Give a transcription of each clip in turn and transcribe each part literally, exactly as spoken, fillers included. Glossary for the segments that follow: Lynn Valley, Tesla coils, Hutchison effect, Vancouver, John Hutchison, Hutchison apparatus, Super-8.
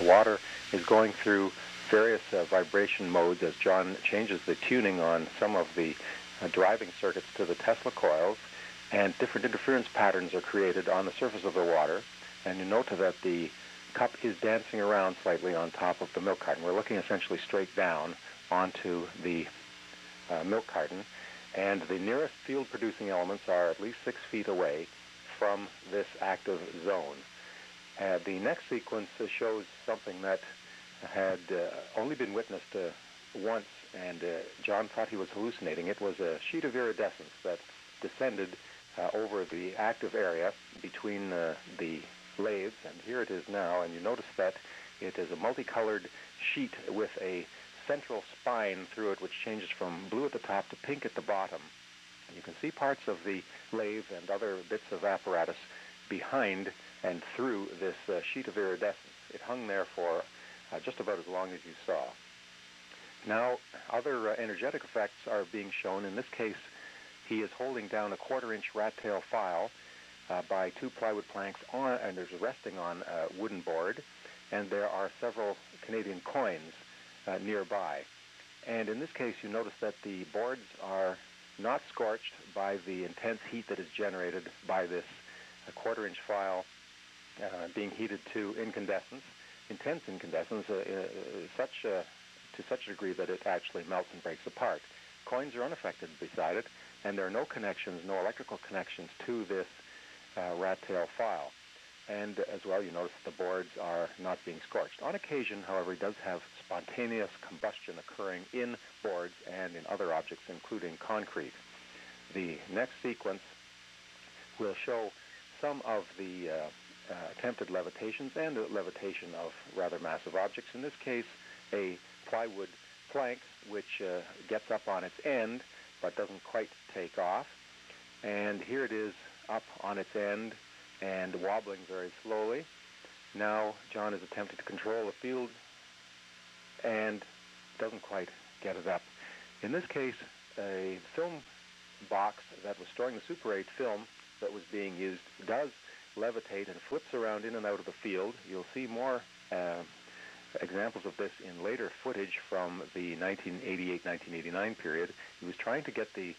The water is going through various uh, vibration modes as John changes the tuning on some of the uh, driving circuits to the Tesla coils, and different interference patterns are created on the surface of the water. And you note that the cup is dancing around slightly on top of the milk carton. We're looking essentially straight down onto the uh, milk carton, and the nearest field-producing elements are at least six feet away from this active zone. Uh, the next sequence shows something that had uh, only been witnessed uh, once, and uh, John thought he was hallucinating. It was a sheet of iridescence that descended uh, over the active area between uh, the lathes, and here it is now, and you notice that it is a multicolored sheet with a central spine through it, which changes from blue at the top to pink at the bottom. And you can see parts of the lathe and other bits of apparatus behind and through this uh, sheet of iridescence. It hung there for uh, just about as long as you saw. Now, other uh, energetic effects are being shown. In this case, he is holding down a quarter-inch rat-tail file Uh, by two plywood planks on, and there's resting on a uh, wooden board, and there are several Canadian coins uh, nearby. And in this case, you notice that the boards are not scorched by the intense heat that is generated by this uh, quarter-inch file uh, being heated to incandescence, intense incandescence, uh, uh, such uh, to such a degree that it actually melts and breaks apart. Coins are unaffected beside it, and there are no connections, no electrical connections to this Uh, rat-tail file. And as well, you notice the boards are not being scorched. On occasion, however, he does have spontaneous combustion occurring in boards and in other objects, including concrete. The next sequence will show some of the uh, uh, attempted levitations and the levitation of rather massive objects. In this case, a plywood plank, which uh, gets up on its end but doesn't quite take off. And here it is up on its end and wobbling very slowly. Now John has attempted to control the field and doesn't quite get it up. In this case, a film box that was storing the Super eight film that was being used does levitate and flips around in and out of the field. You'll see more uh, examples of this in later footage from the nineteen eighty-eight nineteen eighty-nine period. He was trying to get the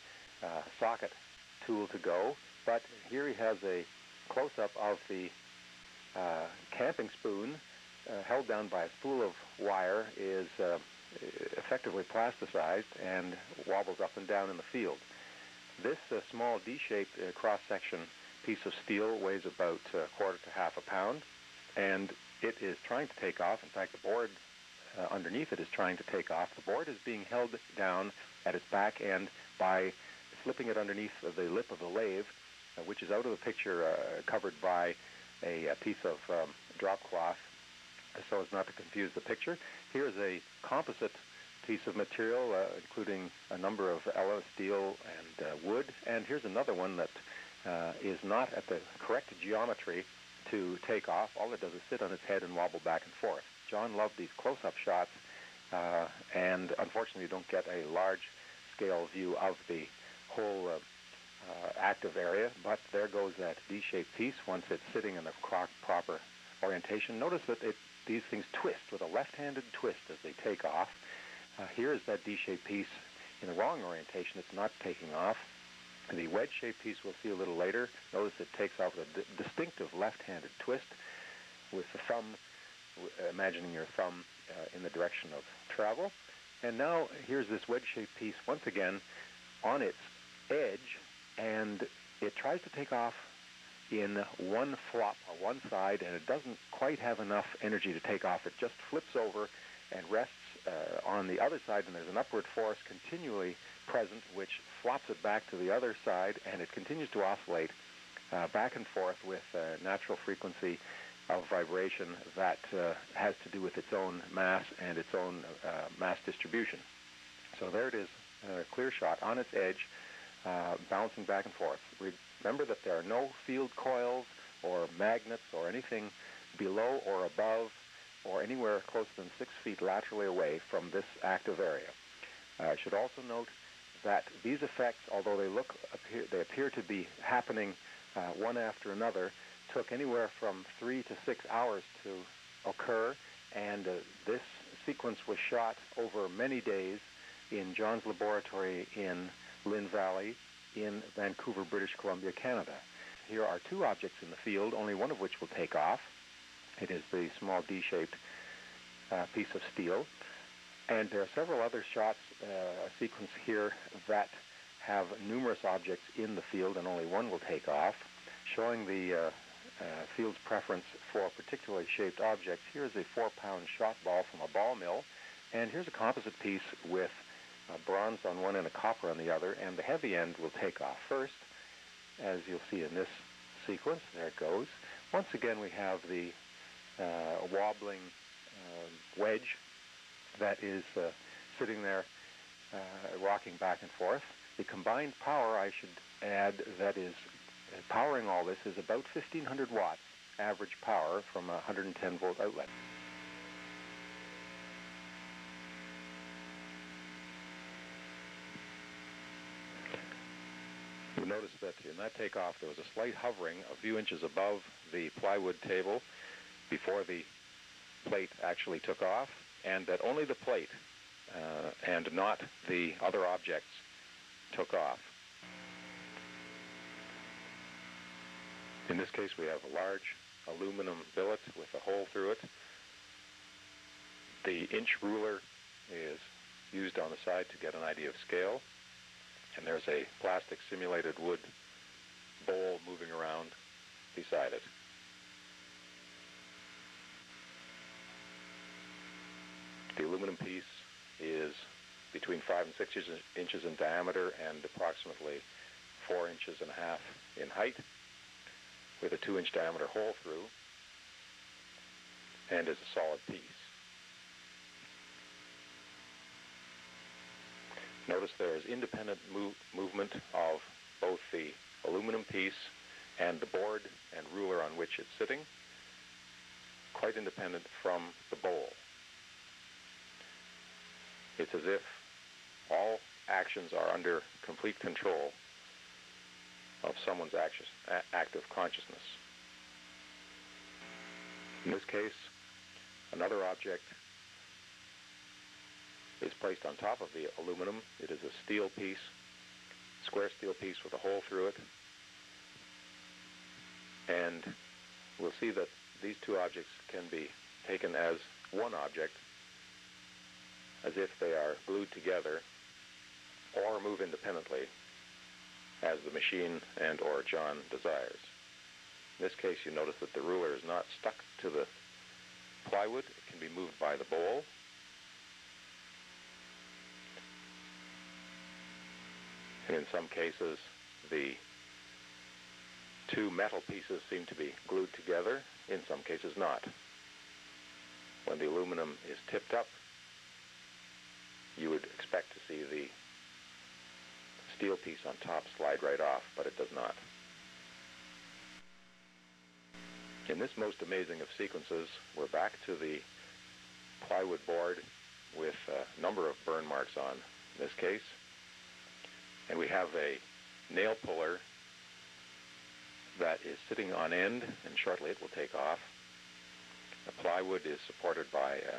uh, socket tool to go, but here he has a close-up of the uh, camping spoon uh, held down by a spool of wire, is uh, effectively plasticized and wobbles up and down in the field. This uh, small D-shaped uh, cross-section piece of steel weighs about a quarter to half a pound, and it is trying to take off. In fact, the board uh, underneath it is trying to take off. The board is being held down at its back end by flipping it underneath the lip of the lathe, Uh, which is out of the picture, uh, covered by a, a piece of um, drop cloth, so as not to confuse the picture. Here is a composite piece of material, uh, including a number of alloy, steel, and uh, wood. And here's another one that uh, is not at the correct geometry to take off. All it does is sit on its head and wobble back and forth. John loved these close-up shots, uh, and unfortunately you don't get a large-scale view of the whole uh, Uh, active area, but there goes that D-shaped piece once it's sitting in the proper orientation. Notice that it, these things twist with a left-handed twist as they take off. Uh, here is that D-shaped piece in the wrong orientation. It's not taking off. The wedge-shaped piece we'll see a little later. Notice it takes off with a d distinctive left-handed twist with the thumb, imagining your thumb uh, in the direction of travel. And now here's this wedge-shaped piece once again on its edge, and it tries to take off in one flop on one side, and it doesn't quite have enough energy to take off. It just flips over and rests uh, on the other side, and there's an upward force continually present, which flops it back to the other side, and it continues to oscillate uh, back and forth with a natural frequency of vibration that uh, has to do with its own mass and its own uh, mass distribution. So there it is, a clear shot on its edge, Uh, bouncing back and forth. Remember that there are no field coils or magnets or anything below or above or anywhere closer than six feet laterally away from this active area. Uh, I should also note that these effects, although they look appear, they appear to be happening uh, one after another, took anywhere from three to six hours to occur, And uh, this sequence was shot over many days in John's laboratory in Lynn Valley in Vancouver, British Columbia, Canada. Here are two objects in the field, only one of which will take off. It is the small D-shaped uh, piece of steel. And there are several other shots, uh, a sequence here that have numerous objects in the field and only one will take off, showing the uh, uh, field's preference for particularly shaped objects. Here's a four-pound shot ball from a ball mill, and here's a composite piece with uh, bronze on one and a copper on the other, and the heavy end will take off first, as you'll see in this sequence. There it goes. Once again, we have the uh, wobbling uh, wedge that is uh, sitting there uh, rocking back and forth. The combined power, I should add, that is powering all this is about fifteen hundred watts average power from a one hundred ten volt outlet. You'll notice that in that takeoff there was a slight hovering a few inches above the plywood table before the plate actually took off, and that only the plate uh, and not the other objects took off. In this case, we have a large aluminum billet with a hole through it. The inch ruler is used on the side to get an idea of scale. And there's a plastic simulated wood bowl moving around beside it. The aluminum piece is between five and six inches in diameter and approximately four inches and a half in height, with a two inch diameter hole through, and is a solid piece. Notice there is independent move, movement of both the aluminum piece and the board and ruler on which it's sitting, quite independent from the bowl. It's as if all actions are under complete control of someone's active, active consciousness. In this case, another object is placed on top of the aluminum. It is a steel piece, square steel piece with a hole through it. And we'll see that these two objects can be taken as one object, as if they are glued together or move independently, as the machine and or John desires. In this case, you notice that the ruler is not stuck to the plywood. It can be moved by the bowl. And in some cases, the two metal pieces seem to be glued together, in some cases not. When the aluminum is tipped up, you would expect to see the steel piece on top slide right off, but it does not. In this most amazing of sequences, we're back to the plywood board with a number of burn marks on, in this case. And we have a nail puller that is sitting on end, and shortly it will take off. The plywood is supported by uh,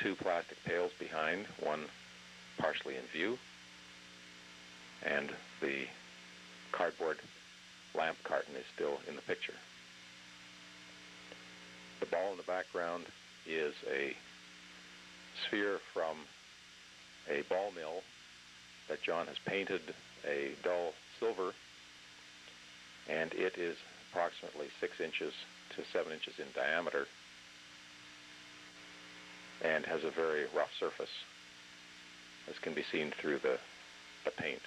two plastic pails behind, one partially in view, and the cardboard lamp carton is still in the picture. The ball in the background is a sphere from a ball mill that John has painted a dull silver, and it is approximately six inches to seven inches in diameter and has a very rough surface, as can be seen through the, the paint.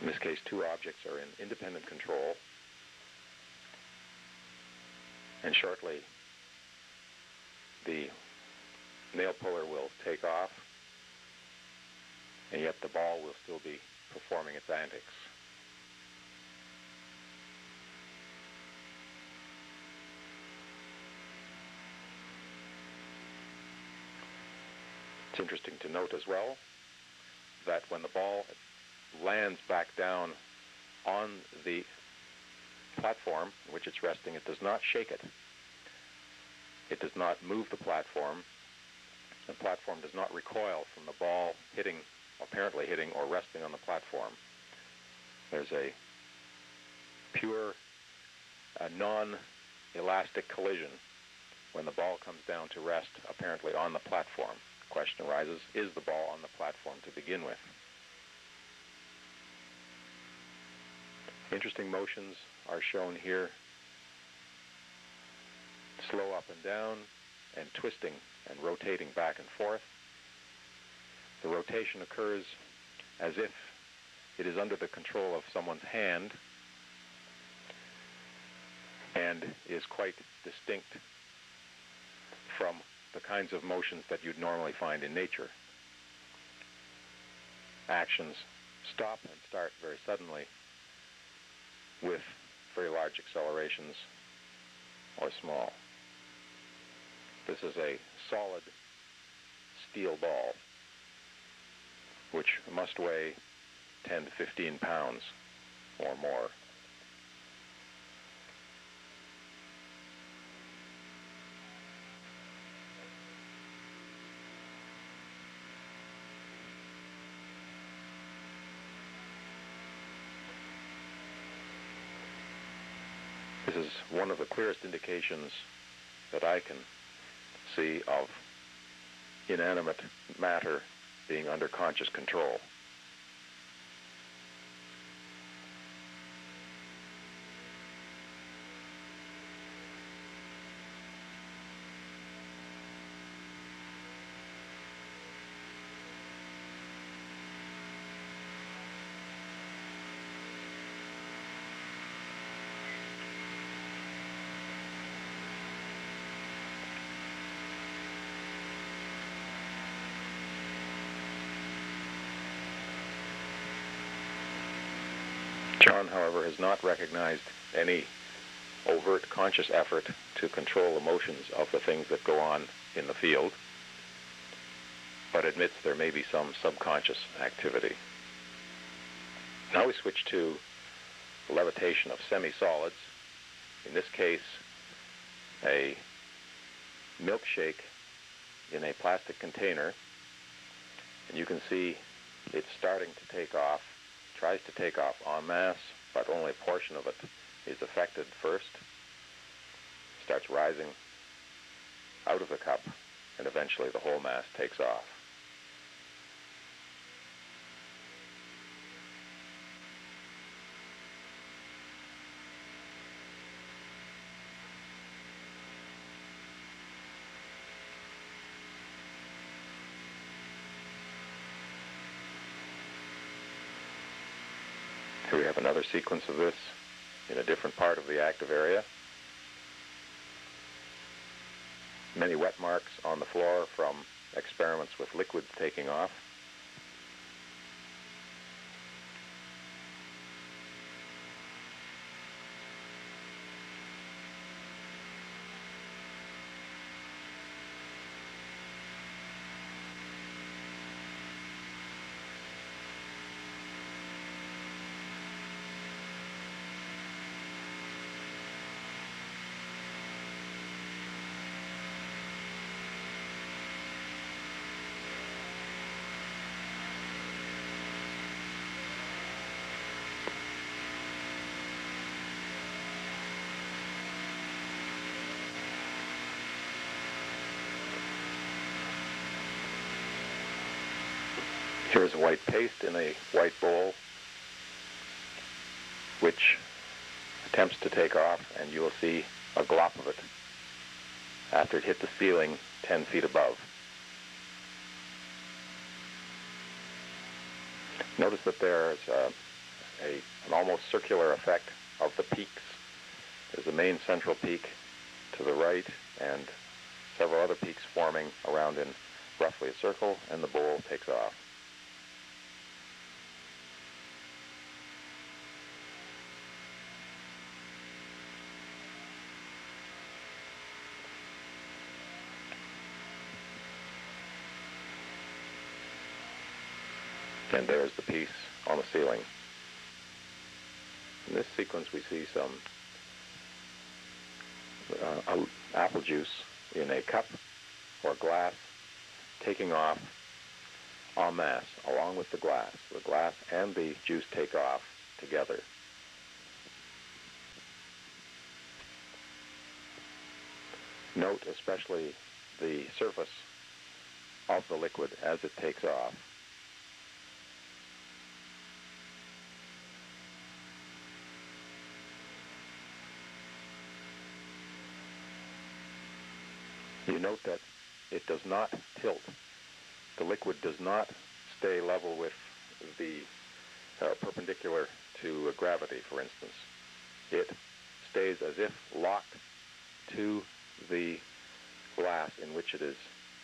In this case, two objects are in independent control, and shortly the nail puller will take off, and yet the ball will still be performing its antics. It's interesting to note as well that when the ball lands back down on the platform in which it's resting, it does not shake it. It does not move the platform. The platform does not recoil from the ball hitting, apparently hitting or resting on the platform. There's a pure, uh, non-elastic collision when the ball comes down to rest, apparently on the platform. The question arises, is the ball on the platform to begin with? Interesting motions are shown here. Slow up and down, and twisting and rotating back and forth. The rotation occurs as if it is under the control of someone's hand and is quite distinct from the kinds of motions that you'd normally find in nature. Actions stop and start very suddenly with very large accelerations or small. This is a solid steel ball which must weigh ten to fifteen pounds or more. This is one of the clearest indications that I can see of inanimate matter being under conscious control. John, however, has not recognized any overt conscious effort to control the motions of the things that go on in the field, but admits there may be some subconscious activity. Now we switch to levitation of semi-solids. In this case, a milkshake in a plastic container, and you can see it's starting to take off. Tries to take off en masse, but only a portion of it is affected first. Starts rising out of the cup, and eventually the whole mass takes off. Here we have another sequence of this in a different part of the active area. Many wet marks on the floor from experiments with liquids taking off. Here's white paste in a white bowl, which attempts to take off, and you will see a glop of it after it hit the ceiling ten feet above. Notice that there is a, a, an almost circular effect of the peaks. There's the main central peak to the right, and several other peaks forming around in roughly a circle, and the bowl takes off. And there's the piece. on the ceiling. In this sequence, we see some uh, apple juice in a cup or glass taking off en masse, along with the glass. The glass and the juice take off together. Note especially the surface of the liquid as it takes off. You note that it does not tilt. The liquid does not stay level with the uh, perpendicular to uh, gravity, for instance. It stays as if locked to the glass in which it is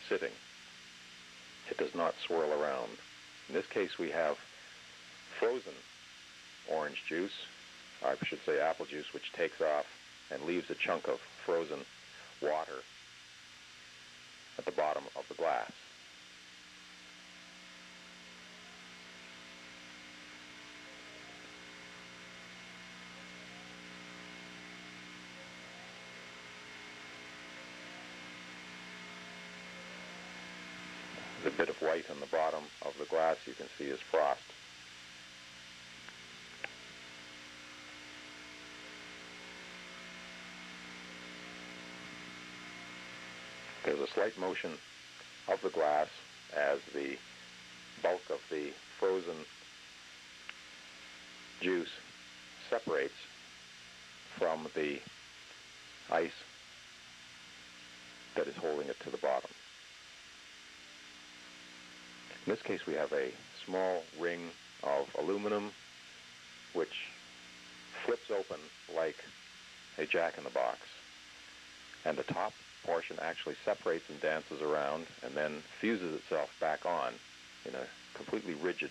sitting. It does not swirl around. In this case, we have frozen orange juice, or I should say apple juice, which takes off and leaves a chunk of frozen water at the bottom of the glass. The bit of white on the bottom of the glass you can see is frost. There's a slight motion of the glass as the bulk of the frozen juice separates from the ice that is holding it to the bottom. In this case, we have a small ring of aluminum which flips open like a jack-in-the-box, and the top portion actually separates and dances around and then fuses itself back on in a completely rigid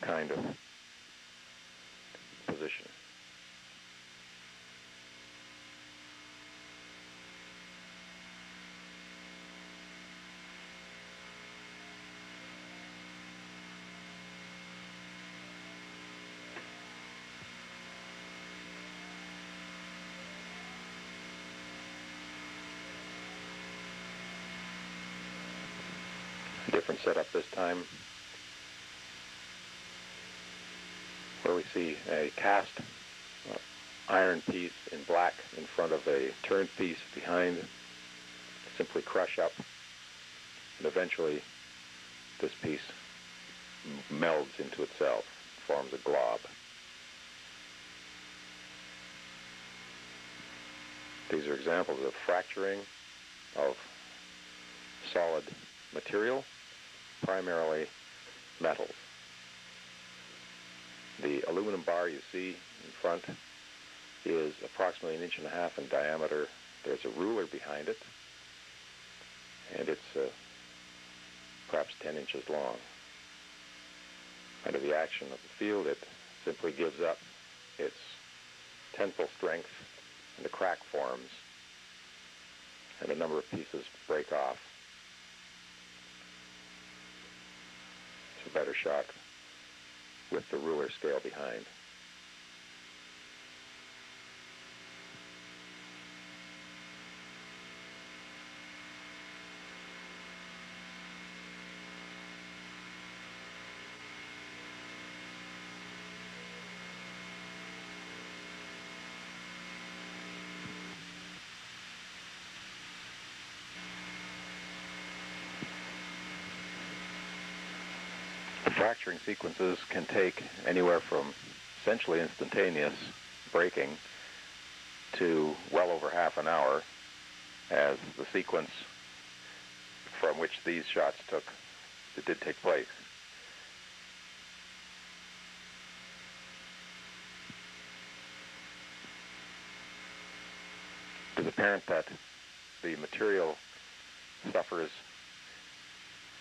kind of position. Different setup this time, where we see a cast iron piece in black in front of a turned piece behind, simply crush up, and eventually this piece melds into itself, forms a glob. These are examples of fracturing of solid material, primarily metals. The aluminum bar you see in front is approximately an inch and a half in diameter. There's a ruler behind it, and it's uh, perhaps ten inches long. Under the action of the field, it simply gives up its tensile strength, and the crack forms, and a number of pieces break off. A better shot with the ruler scale behind. Fracturing sequences can take anywhere from essentially instantaneous breaking to well over half an hour, as the sequence from which these shots took, it did take place. It is apparent that the material suffers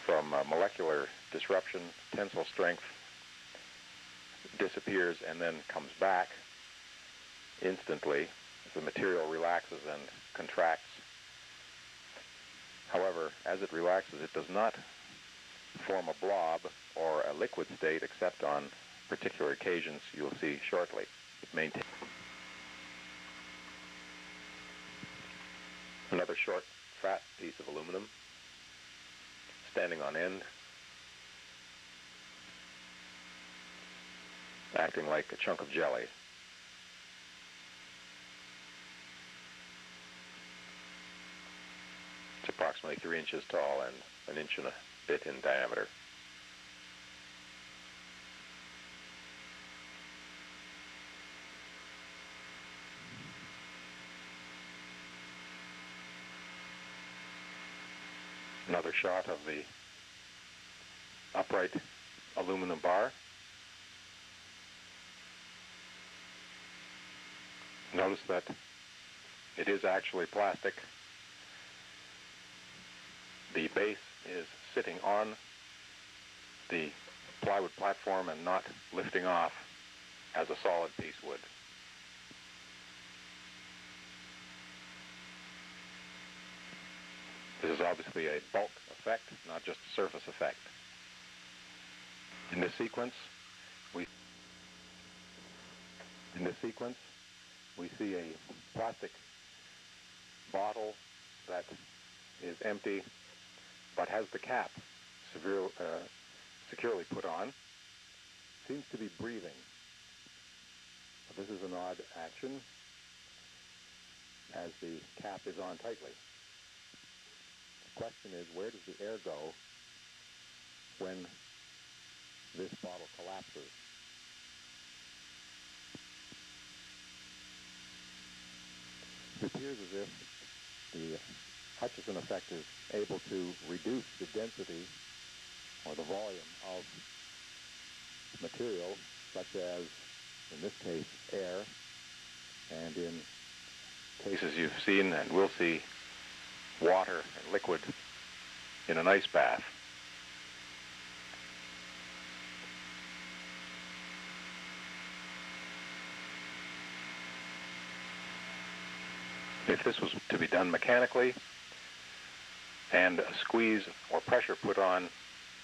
from uh, molecular disruption, tensile strength disappears and then comes back instantly as the material relaxes and contracts. However, as it relaxes, it does not form a blob or a liquid state, except on particular occasions you'll see shortly. It maintains. Another short, fat piece of aluminum, standing on end, acting like a chunk of jelly. It's approximately three inches tall and an inch and a bit in diameter. Another shot of the upright aluminum bar. Notice that it is actually plastic. The base is sitting on the plywood platform and not lifting off as a solid piece would. This is obviously a bulk effect, not just a surface effect. In this sequence, we in this sequence we see a plastic bottle that is empty, but has the cap severe, uh, securely put on. Seems to be breathing. This is an odd action, as the cap is on tightly. The question is, where does the air go when this bottle collapses? It appears as if the Hutchison effect is able to reduce the density or the volume of material, such as, in this case, air, and in cases you've seen and will see, water and liquid in an ice bath. If this was to be done mechanically, and a squeeze or pressure put on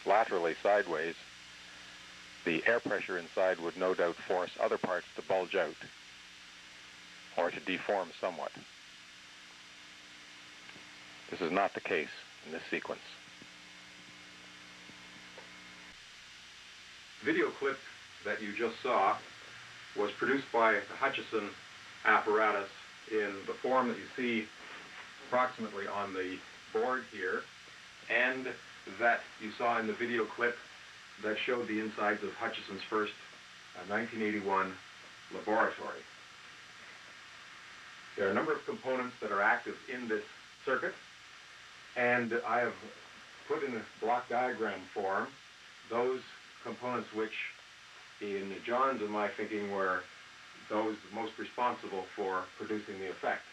laterally sideways, the air pressure inside would no doubt force other parts to bulge out or to deform somewhat. This is not the case in this sequence. The video clip that you just saw was produced by the Hutchison apparatus in the form that you see approximately on the board here, and that you saw in the video clip that showed the insides of Hutchison's first uh, nineteen eighty-one laboratory. There are a number of components that are active in this circuit, and I have put in a block diagram form those components which, in John's and my thinking, were those most responsible for producing the effect.